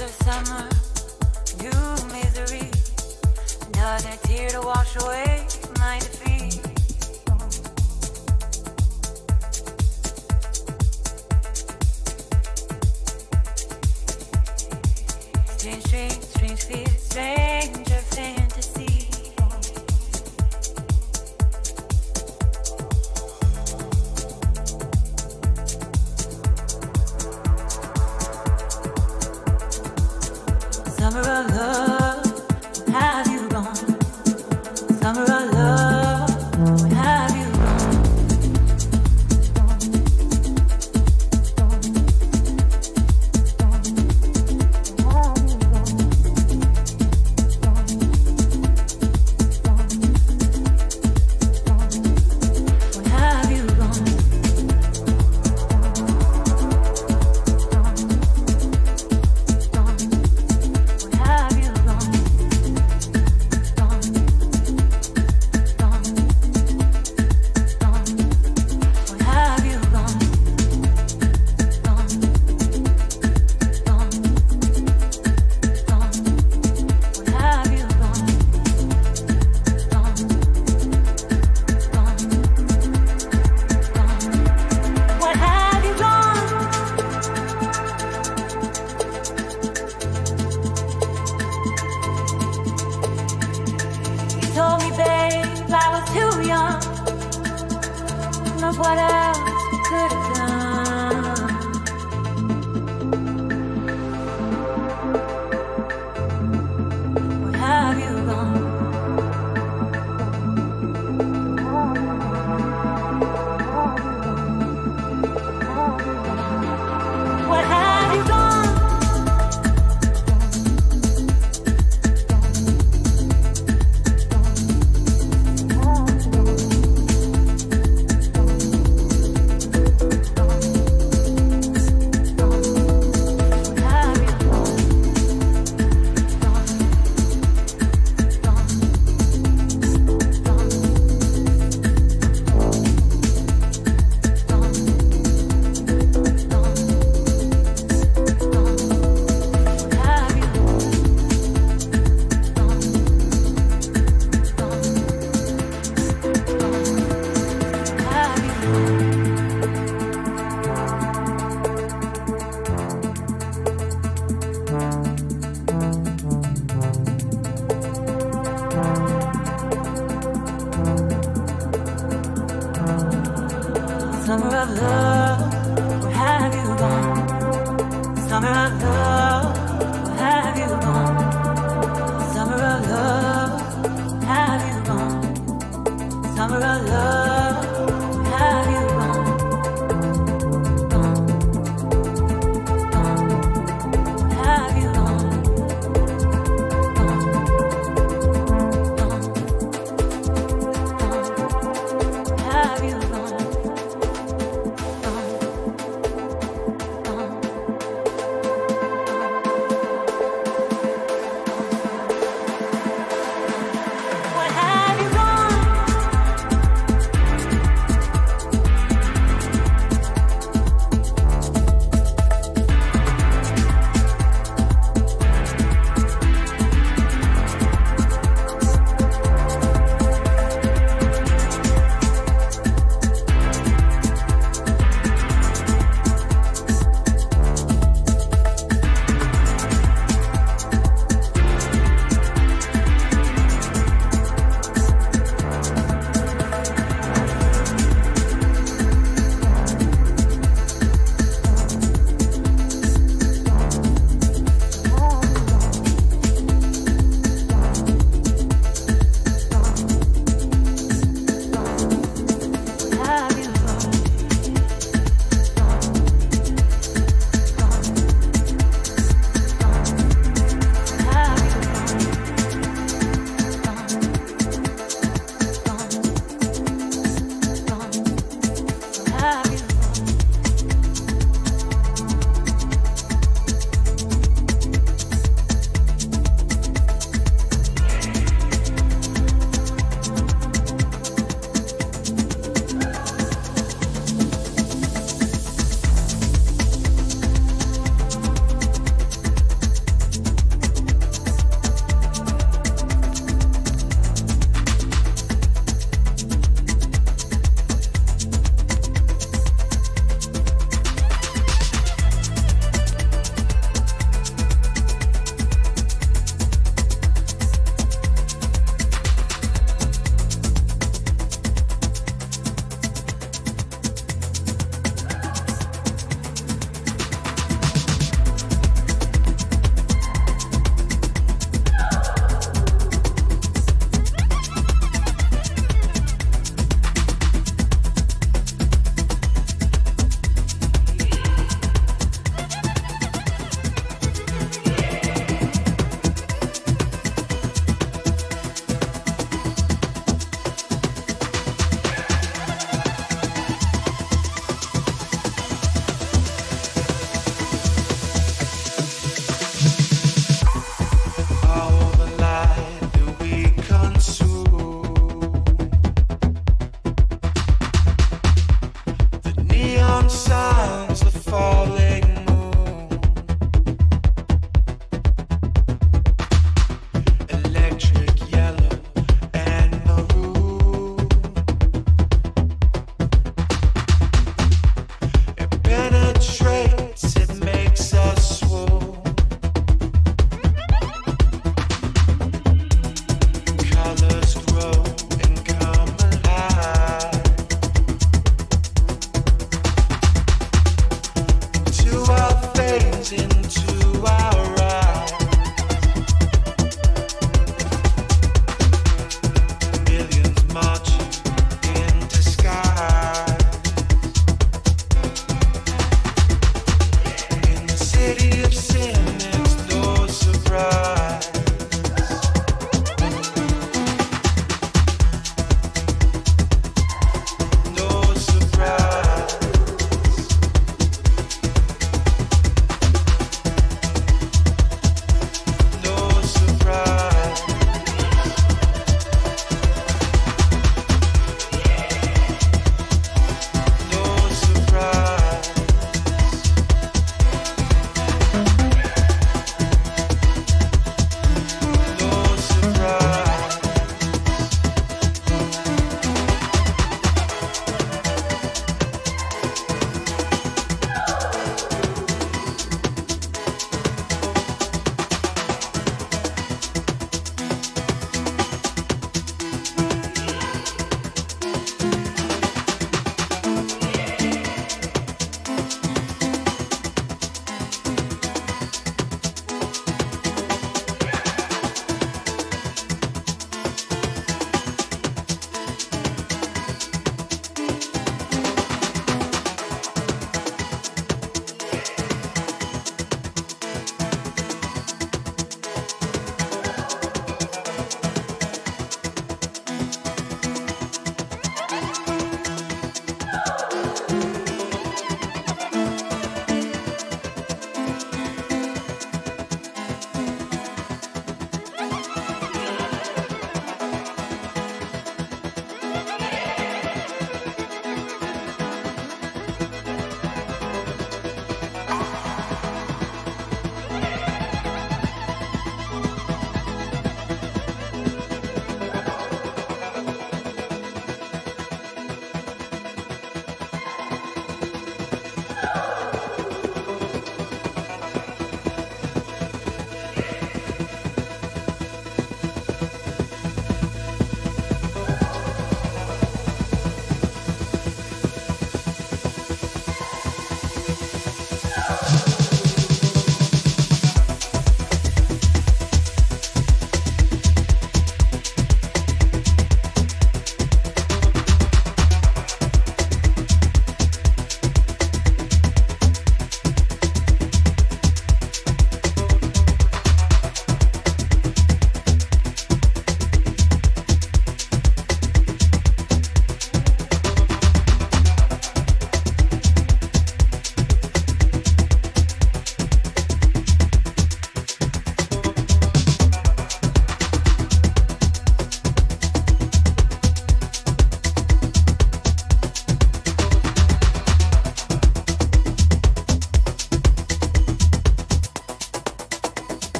another summer, new misery, another tear to wash away my defeat. Strange, strange, strange fear, stranger fantasy. Summer of love, have you gone? Summer of love, have you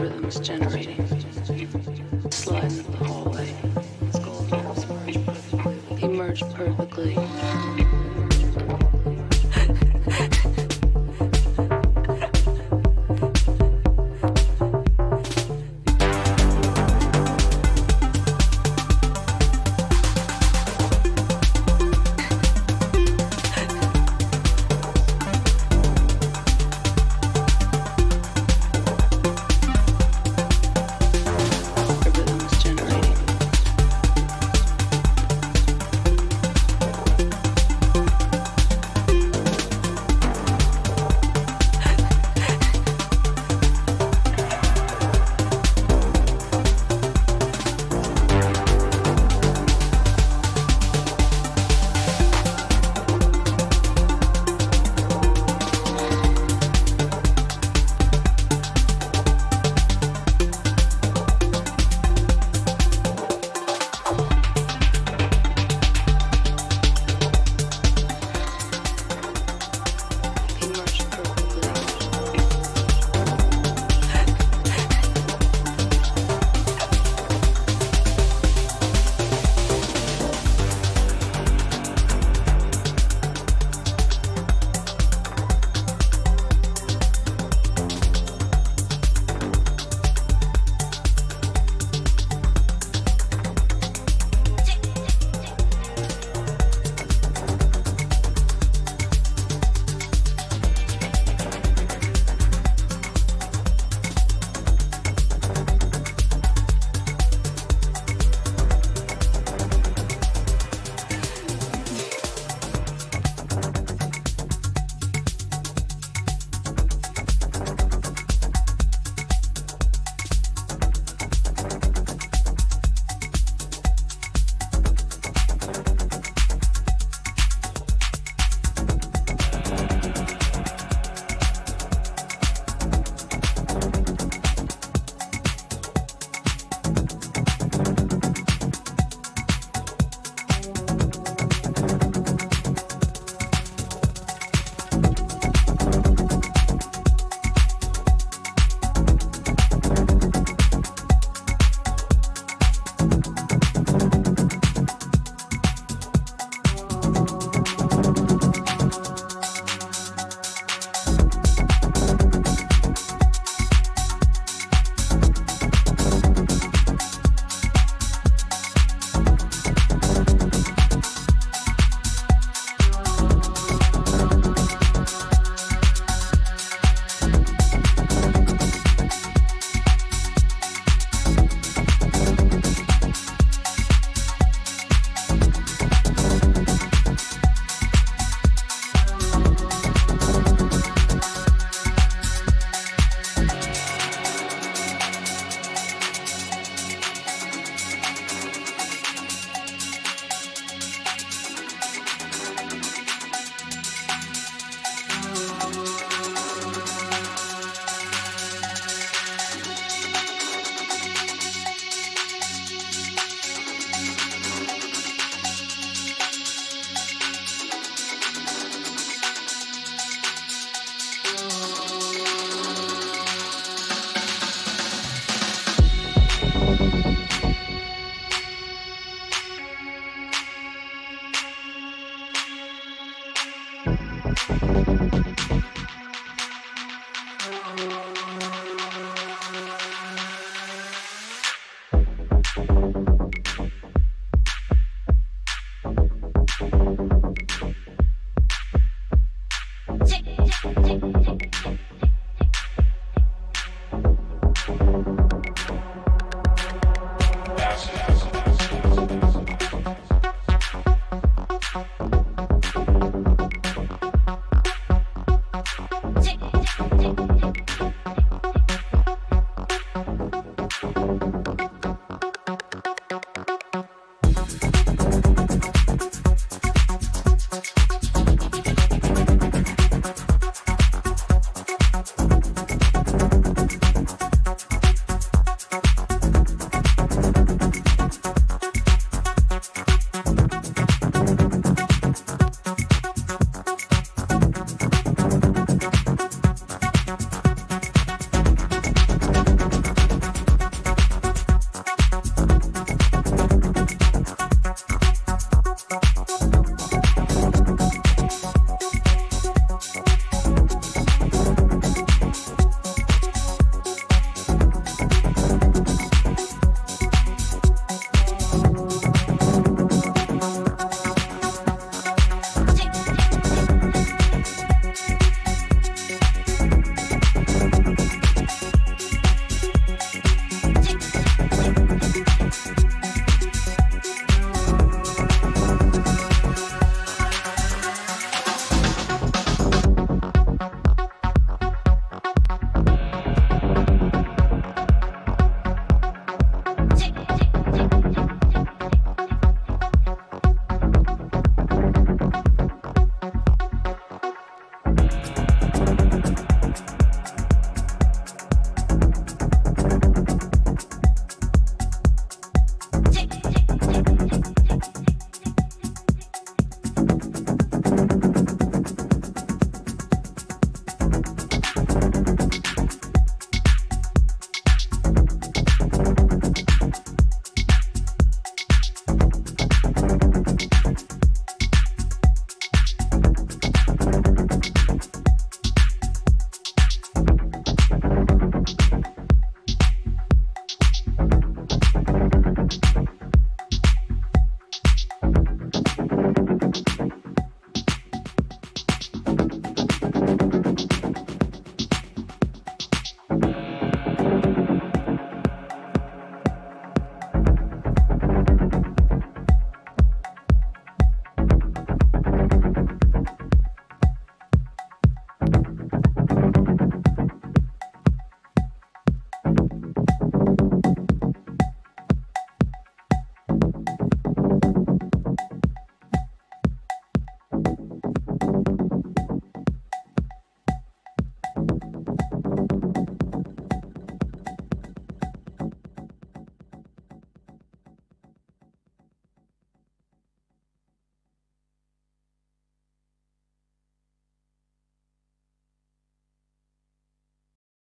rhythms generating. Slide into the hallway. Skull caps merge perfectly. They merge perfectly.